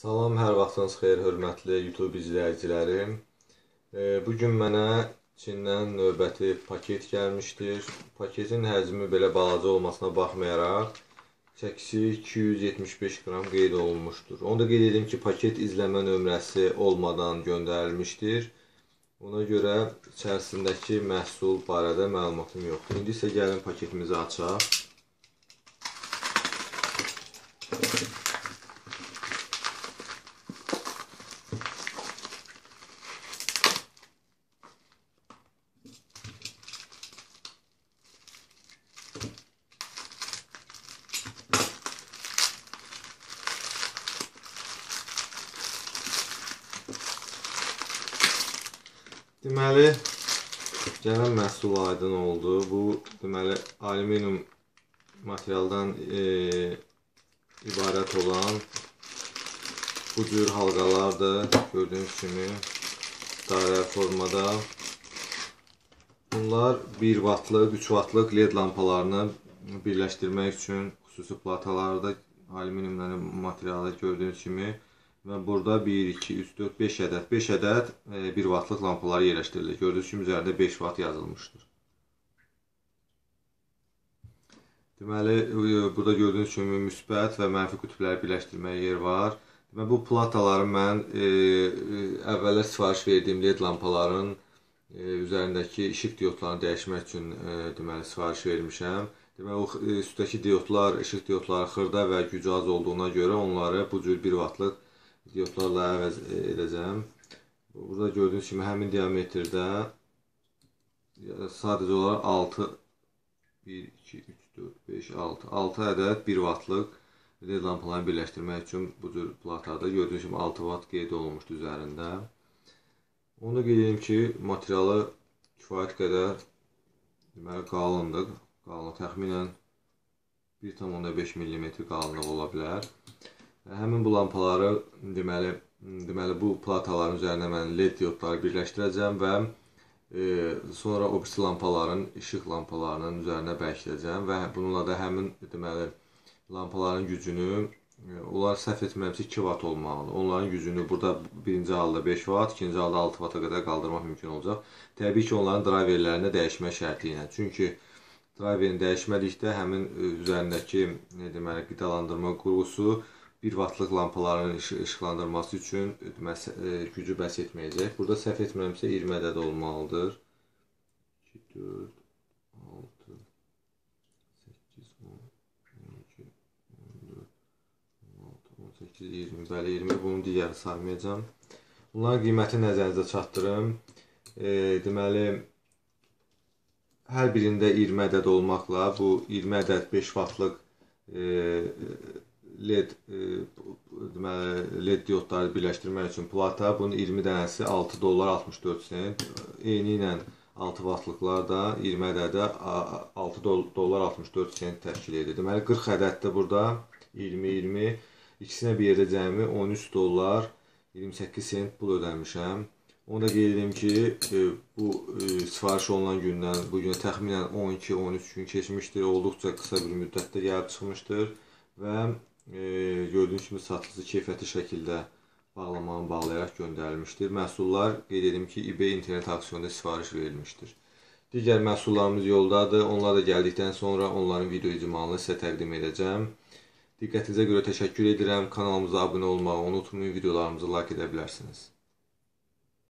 Salam, hər vaxtınız xeyir, hörmətli YouTube izləyicilərim. Bugün mənə Çindən növbəti paket gəlmişdir. Paketin həcmi belə balaca olmasına baxmayaraq, çəkisi 275 qram qeyd olunmuşdur. Onu da qeyd edim ki, paket izləmə nömrəsi olmadan göndərilmişdir. Ona görə içərisindəki məhsul barədə məlumatım yoxdur. İndi isə gəlin paketimizi açaq. Deməli, gələn məhsul aydın oldu. Bu, deməli, alüminium materialdan ibarət olan bu cür halqalardır. Gördüyünüz kimi, dairə formada. Bunlar 1 vatlıq, 3 vatlıq led lampalarını birləşdirmək üçün xüsusi platalarda alüminium materialı gördüyünüz kimi. Və burada 1, 2, 3, 4, 5 ədəd 1 vatlıq lampaları yerləşdirilir. Gördüyünüz kimi üzərində 5 vat yazılmışdır. Deməli, burada gördüyünüz kimi müsbət və mənfi qütbləri birləşdirməyə yer var. Deməli, bu plataları mən əvvəllər sifariş verdiyim led lampaların üzərindəki işıq diodlarını dəyişmək üçün sifariş vermişəm. Deməli, o üstdəki diodlar, işıq diodları xırda və gücü az olduğuna görə onları bu cür 1 vatlıq diodlarla əvəz edəcəm. Burada gördüyünüz kimi həmin diametrdə sadəcə olaraq 6 ədəd 1 vatlıq led lampalarını birləşdirmək üçün bu cür platada gördüyünüz kimi 6 vat qeyd olunmuşdu üzərində. Onu da qeyd edim ki, materialı kifayət qədər qalındır. Qalınlıq təxminən 1,5 mm qalınlıq ola bilər. Həmin bu lampaları, deməli bu plataların üzərinə mən led diodları birləşdirəcəm və sonra o birisi lampaların, işıq lampalarının üzərinə bərkidəcəm və bununla da həmin, deməli, lampaların gücünü, onlar səhv etməmişsə 2 vat olmalıdır. Onların gücünü burada birinci halda 5 vat, ikinci halda 6 vata qədər qaldırmaq mümkün olacaq. Təbii ki, onların driverlərini dəyişmək şərti ilə. Çünki driverini dəyişmədikdə həmin üzərindəki, deməli, qidalandırma qurğusu 1 vatlıq lampaların işıqlandırması üçün gücü bəs etməyəcək. Burada səhv etmirəmsə 20 ədəd olmalıdır. 2, 4, 6, 8, 10, 12, 14, 16, 18, 20. Bəli, 20. Bunu digəri saymayacam. Bunların qiyməti nəzərinizə çatdırım. Deməli, hər birində 20 ədəd olmaqla bu 20 ədəd 5 vatlıq led diodları birləşdirmək üçün plata, bunun 20 dənəsi $6.64. Eyni ilə 6 vatlıqlar da 20 ədədə $6.64 təşkil edir. Deməli, 40 ədəddə burada 20-20, ikisinə bir yerdə cəmi $13.28 pul ödəmişəm. Onu da qeyd edim ki, bu sifariş olunan gündən bu günə təxminən 12-13 gün keçmişdir. Olduqca qısa bir müddətdə gəlib çıxmışdır və gördüyünüz kimi satıcı keyfiyyətli şəkildə bağlamanı bağlayaraq göndərilmişdir. Məhsullar, qeyd edim ki, eBay internet aksiyonunda sifariş verilmişdir. Digər məhsullarımız yoldadır. Onlar da gəldikdən sonra onların video icmalını sizə təqdim edəcəm. Diqqətinizə görə təşəkkür edirəm. Kanalımıza abunə olmağı unutmayın. Videolarımızı like edə bilərsiniz.